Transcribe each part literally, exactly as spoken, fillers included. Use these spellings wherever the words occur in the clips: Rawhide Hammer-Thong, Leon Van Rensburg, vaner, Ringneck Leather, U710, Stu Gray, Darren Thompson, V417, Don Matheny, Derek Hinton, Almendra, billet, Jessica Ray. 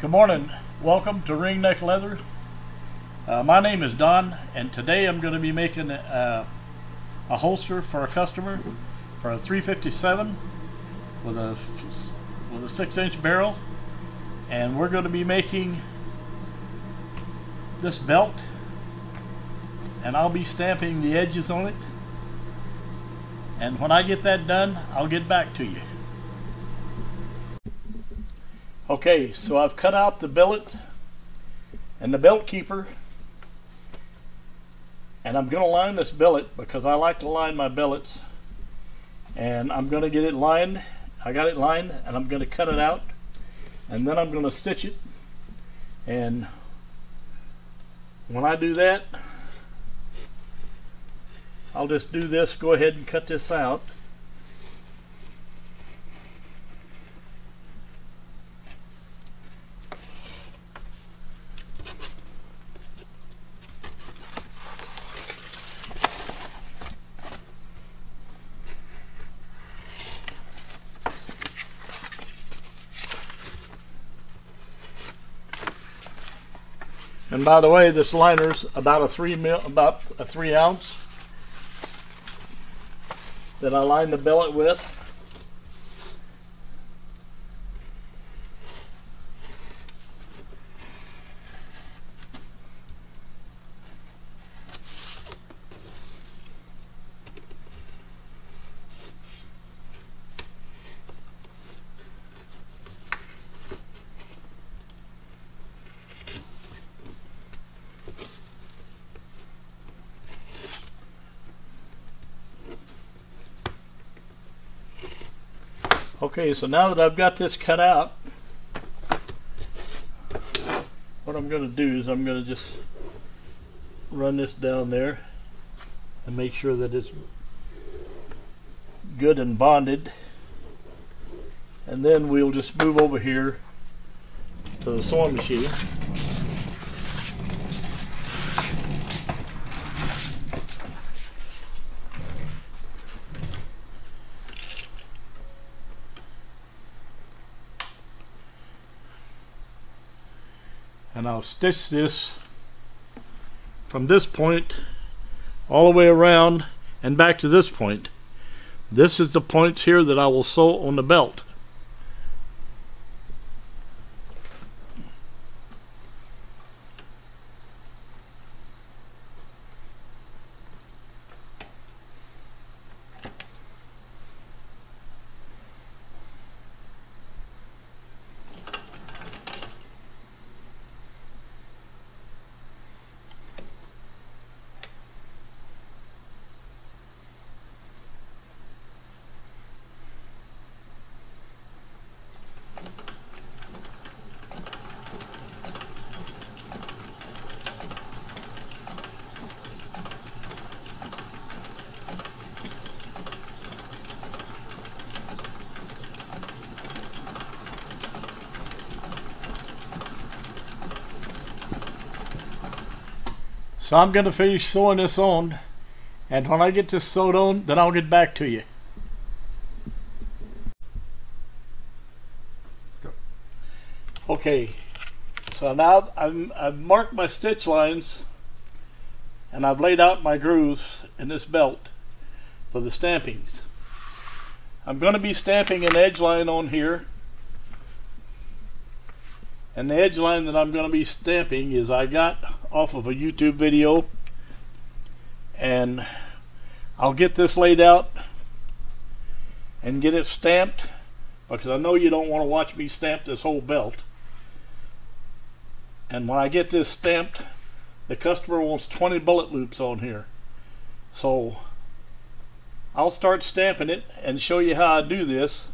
Good morning. Welcome to Ringneck Leather. Uh, my name is Don, and today I'm going to be making a, a holster for a customer for a three fifty-seven with a with a six inch barrel, and we're going to be making this belt, and I'll be stamping the edges on it. And when I get that done, I'll get back to you. Okay, so I've cut out the billet and the belt keeper, and I'm going to line this billet because I like to line my billets, and I'm going to get it lined. I got it lined, and I'm going to cut it out, and then I'm going to stitch it. And when I do that, I'll just do this, go ahead and cut this out. And by the way, this liner's about a three mil, about a three ounce that I lined the billet with. Okay, so now that I've got this cut out, what I'm going to do is I'm going to just run this down there and make sure that it's good and bonded, and then we'll just move over here to the sewing machine. And I'll stitch this from this point all the way around and back to this point. This is the points here that I will sew on the belt. So I'm going to finish sewing this on, and when I get this sewed on, then I'll get back to you. Okay, so now I'm, I've marked my stitch lines, and I've laid out my grooves in this belt for the stampings. I'm going to be stamping an edge line on here, and the edge line that I'm going to be stamping is I got off of a YouTube video, and I'll get this laid out and get it stamped because I know you don't want to watch me stamp this whole belt. And when I get this stamped, the customer wants twenty bullet loops on here, so I'll start stamping it and show you how I do this,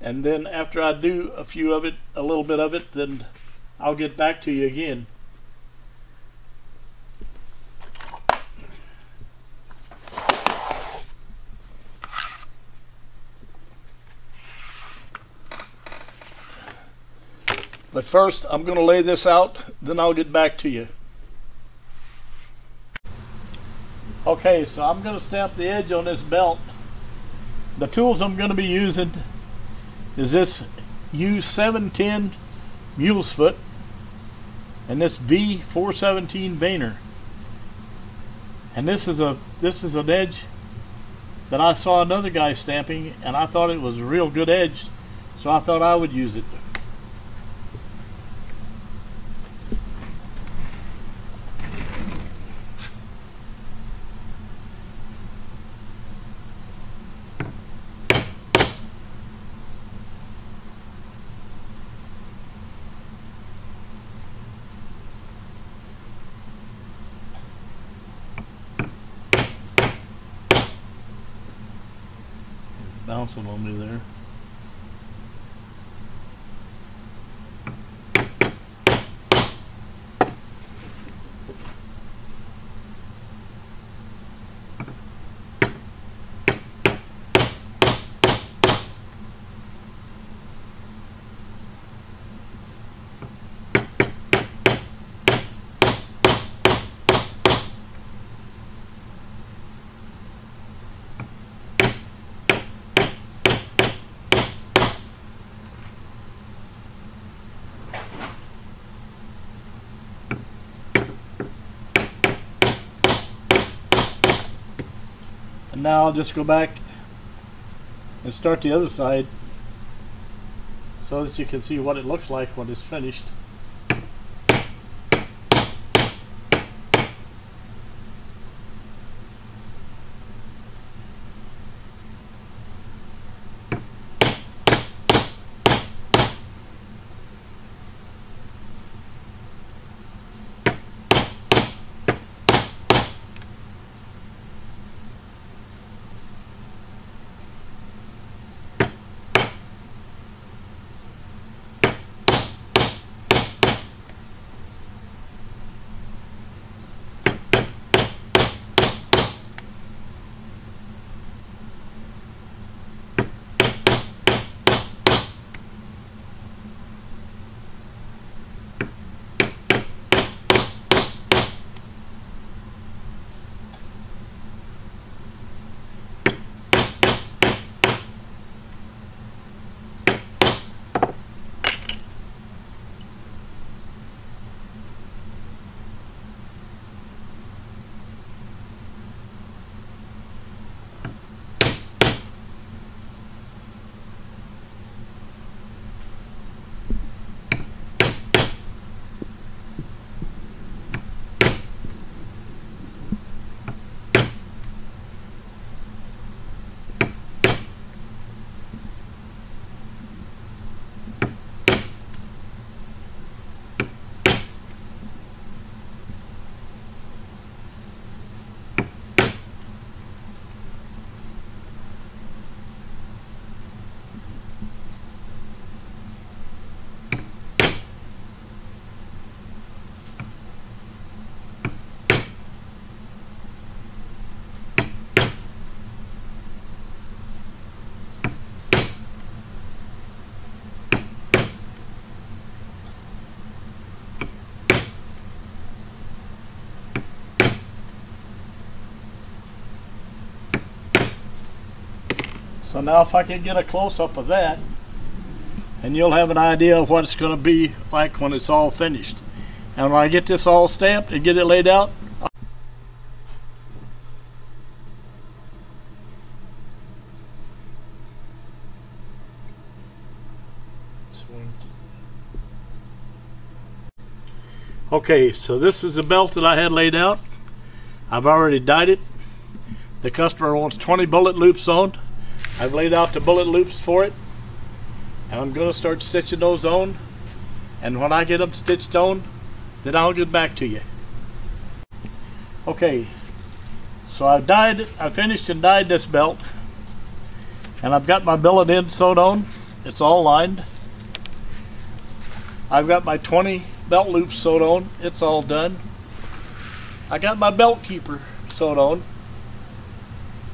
and then after I do a few of it a little bit of it, then I'll get back to you again. But first, I'm going to lay this out, then I'll get back to you. Okay, so I'm going to stamp the edge on this belt. The tools I'm going to be using is this U seven ten mule's foot, and this V four seventeen vaner. And this is a this is an edge that I saw another guy stamping, and I thought it was a real good edge, so I thought I would use it. Bouncing on me there. Now I'll just go back and start the other side so that you can see what it looks like when it's finished. So now if I can get a close-up of that, and you'll have an idea of what it's going to be like when it's all finished. And when I get this all stamped and get it laid out, okay, so this is the belt that I had laid out. I've already dyed it. The customer wants twenty bullet loops on. I've laid out the bullet loops for it, and I'm going to start stitching those on, and when I get them stitched on, then I'll get back to you. Okay, so I've dyed, I finished and dyed this belt, and I've got my billet end sewed on. It's all lined. I've got my twenty belt loops sewed on. It's all done. I got my belt keeper sewed on,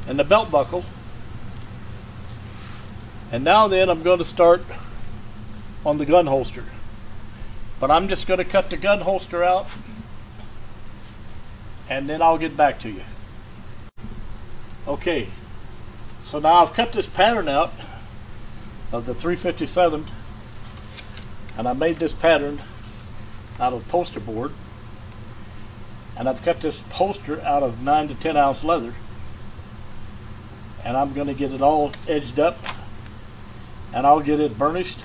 and the belt buckle. And now then I'm going to start on the gun holster. But I'm just going to cut the gun holster out, and then I'll get back to you. Okay, so now I've cut this pattern out of the three fifty-seven, And I made this pattern out of poster board, and I've cut this poster out of nine to ten ounce leather, and I'm going to get it all edged up, and I'll get it burnished,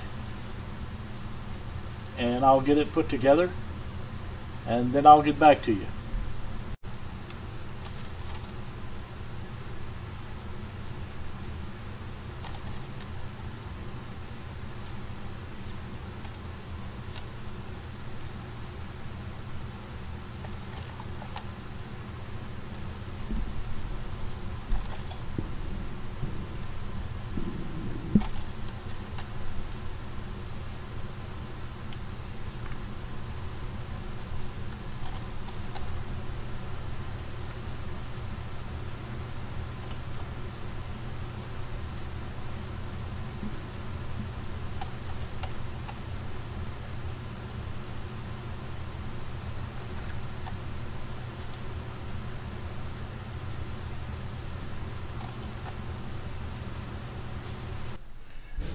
and I'll get it put together, and then I'll get back to you.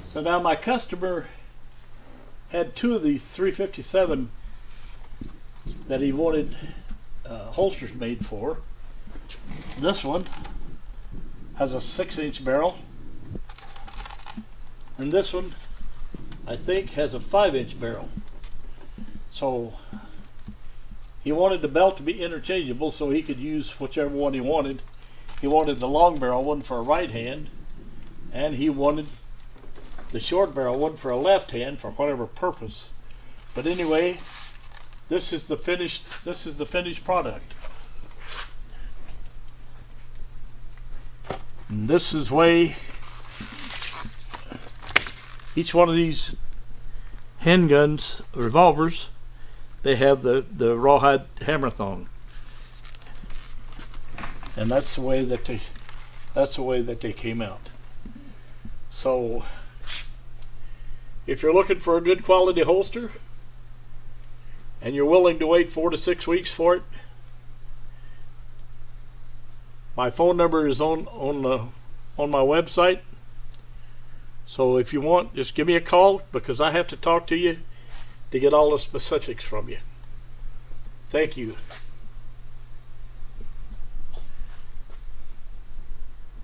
So now my customer had two of these three fifty-seven that he wanted uh, holsters made for. This one has a six inch barrel, and this one I think has a five inch barrel. So he wanted the belt to be interchangeable so he could use whichever one he wanted. He wanted the long barrel one for a right hand, and he wanted the short barrel one for a left hand for whatever purpose. But anyway, this is the finished this is the finished product, and this is way each one of these handguns, revolvers, they have the the Rawhide Hammer-Thong, and that's the way that they that's the way that they came out. So if you're looking for a good quality holster and you're willing to wait four to six weeks for it, my phone number is on on the on my website. So if you want, just give me a call, because I have to talk to you to get all the specifics from you. Thank you.